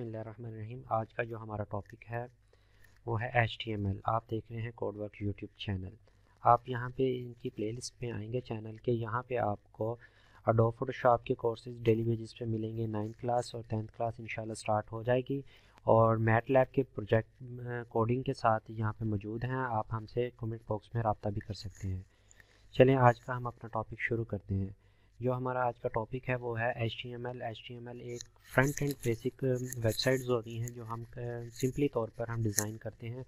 बिस्मिल्लाहिर्रहमानिर्रहीम। आज का जो हमारा टॉपिक है वो है HTML। आप देख रहे हैं कोडवर्क यूट्यूब चैनल। आप यहाँ पे इनकी प्लेलिस्ट पे आएंगे चैनल के, यहाँ पे आपको एडोब फोटोशॉप के कोर्सेज डेली बेसिस पे मिलेंगे। 9th क्लास और 10th क्लास इंशाल्लाह स्टार्ट हो जाएगी और मैटलैब के प्रोजेक्ट कोडिंग के साथ यहाँ पर मौजूद हैं। आप हमसे कमेंट बॉक्स में रब्ता भी कर सकते हैं। चलें आज का हम अपना टॉपिक शुरू करते हैं। जो हमारा आज का टॉपिक है वो है HTML। HTML एक फ्रंट एंड बेसिक वेबसाइट्स होती हैं जो हम सिंपली तौर पर हम डिज़ाइन करते हैं,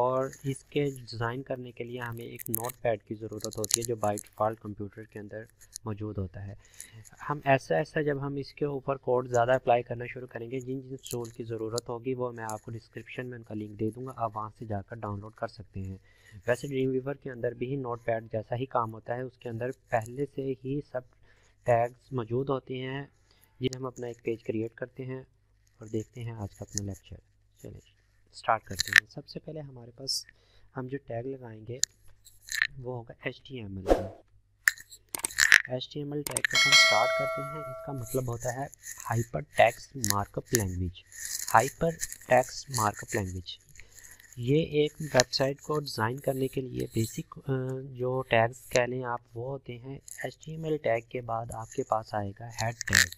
और इसके डिज़ाइन करने के लिए हमें एक नोट पैड की ज़रूरत होती है जो बाय डिफ़ॉल्ट कंप्यूटर के अंदर मौजूद होता है। हम ऐसा जब हम इसके ऊपर कोड ज़्यादा अप्लाई करना शुरू करेंगे, जिन टूल की ज़रूरत होगी वो मैं आपको डिस्क्रिप्शन में उनका लिंक दे दूँगा, आप वहाँ से जाकर डाउनलोड कर सकते हैं। वैसे ड्रीमवीवर के अंदर भी नोट पैड जैसा ही काम होता है, उसके अंदर पहले से ही सब टैग्स मौजूद होते हैं जिन्हें हम अपना एक पेज क्रिएट करते हैं। और देखते हैं आज का अपना लेक्चर, चलिए स्टार्ट करते हैं। सबसे पहले हमारे पास हम जो टैग लगाएंगे वो होगा HTML। HTML टैग को हम स्टार्ट करते हैं। इसका मतलब होता है hyper text markup language. Hyper text markup language ये एक वेबसाइट को डिज़ाइन करने के लिए बेसिक जो टैग्स कह लें आप, वो होते हैं। HTML टैग के बाद आपके पास आएगा हेड टैग।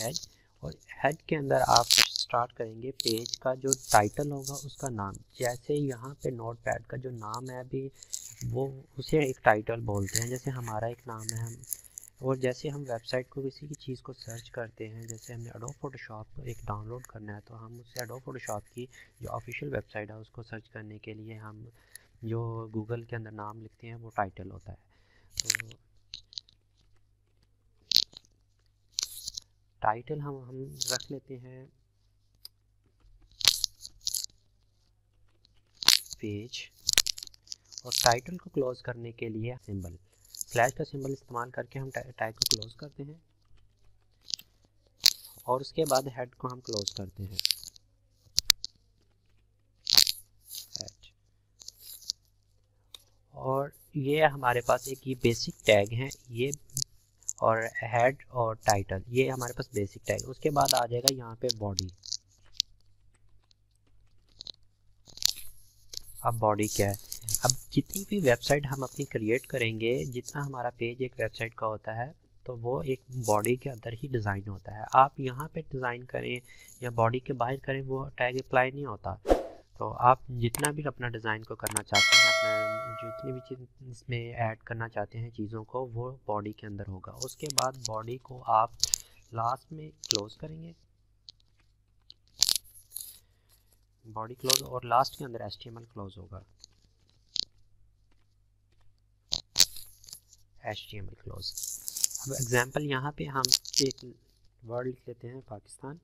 हेड, और हेड के अंदर आप स्टार्ट करेंगे पेज का जो टाइटल होगा उसका नाम। जैसे यहाँ पे नोट पैड का जो नाम है अभी, वो उसे एक टाइटल बोलते हैं। जैसे हमारा एक नाम है हम, और जैसे हम वेबसाइट को किसी की चीज़ को सर्च करते हैं, जैसे हमने एडोब फोटोशॉप एक डाउनलोड करना है तो हम उससे एडोब फोटोशॉप की जो ऑफिशियल वेबसाइट है उसको सर्च करने के लिए हम जो गूगल के अंदर नाम लिखते हैं वो टाइटल होता है। तो टाइटल हम रख लेते हैं पेज, और टाइटल को क्लोज करने के लिए सिंबल फ्लैश का सिंबल इस्तेमाल करके हम टैग को क्लोज करते हैं, और उसके बाद हेड को हम क्लोज करते हैं। हेड, और ये हमारे पास एक ये बेसिक टैग हैं, ये और हेड और टाइटल, ये हमारे पास बेसिक टैग। उसके बाद आ जाएगा यहाँ पे बॉडी। अब बॉडी क्या है? अब जितनी भी वेबसाइट हम अपनी क्रिएट करेंगे, जितना हमारा पेज एक वेबसाइट का होता है तो वो एक बॉडी के अंदर ही डिज़ाइन होता है। आप यहाँ पे डिज़ाइन करें या बॉडी के बाहर करें, वो टैग अप्लाई नहीं होता। तो आप जितना भी अपना डिज़ाइन को करना चाहते हैं, अपना जितनी भी चीज़ इसमें ऐड करना चाहते हैं चीज़ों को, वो बॉडी के अंदर होगा। उसके बाद बॉडी को आप लास्ट में क्लोज करेंगे, बॉडी क्लोज, और लास्ट के अंदर HTML क्लोज होगा। HTML close. अब एग्जाम्पल यहाँ पे हम एक वर्ड लिख लेते हैं पाकिस्तान,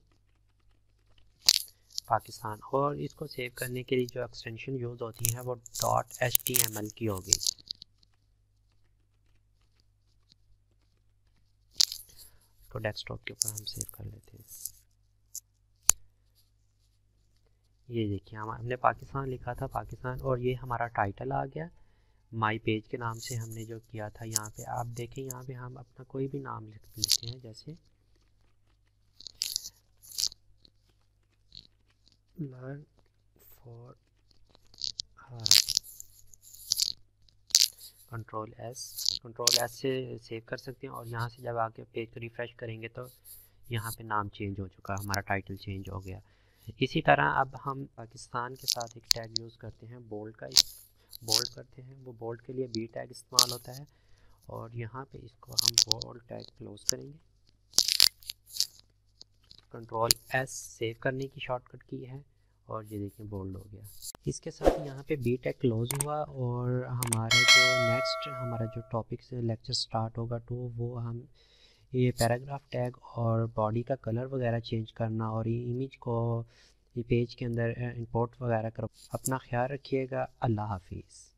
और इसको सेव करने के लिए जो एक्सटेंशन यूज़ होती है वो .html की होगी। इसको डेस्कटॉप के ऊपर हम सेव कर लेते हैं। ये देखिए हमने पाकिस्तान लिखा था, पाकिस्तान, और ये हमारा टाइटल आ गया। माई पेज के नाम से हमने जो किया था, यहाँ पे आप देखें, यहाँ पे हम अपना कोई भी नाम लिखते हैं। जैसे learn for her, control S से सेव कर सकते हैं, और यहाँ से जब आके पेज को रिफ्रेश करेंगे तो यहाँ पे नाम चेंज हो चुका, हमारा टाइटल चेंज हो गया। इसी तरह अब हम पाकिस्तान के साथ एक टैग यूज़ करते हैं बोल्ड का, बोल्ड करते हैं। वो बोल्ड के लिए बी टैग इस्तेमाल होता है, और यहाँ पे इसको हम बोल्ड टैग क्लोज करेंगे। कंट्रोल S सेव करने की शॉर्टकट की है, और ये देखिए बोल्ड हो गया। इसके साथ यहाँ पे बी टैग क्लोज हुआ, और हमारा जो नेक्स्ट हमारा जो टॉपिक से लेक्चर स्टार्ट होगा तो वो हम ये पैराग्राफ टैग और बॉडी का कलर वगैरह चेंज करना और ये इमेज को ये पेज के अंदर इंपोर्ट वगैरह करो। अपना ख्याल रखिएगा। अल्लाह हाफिज़।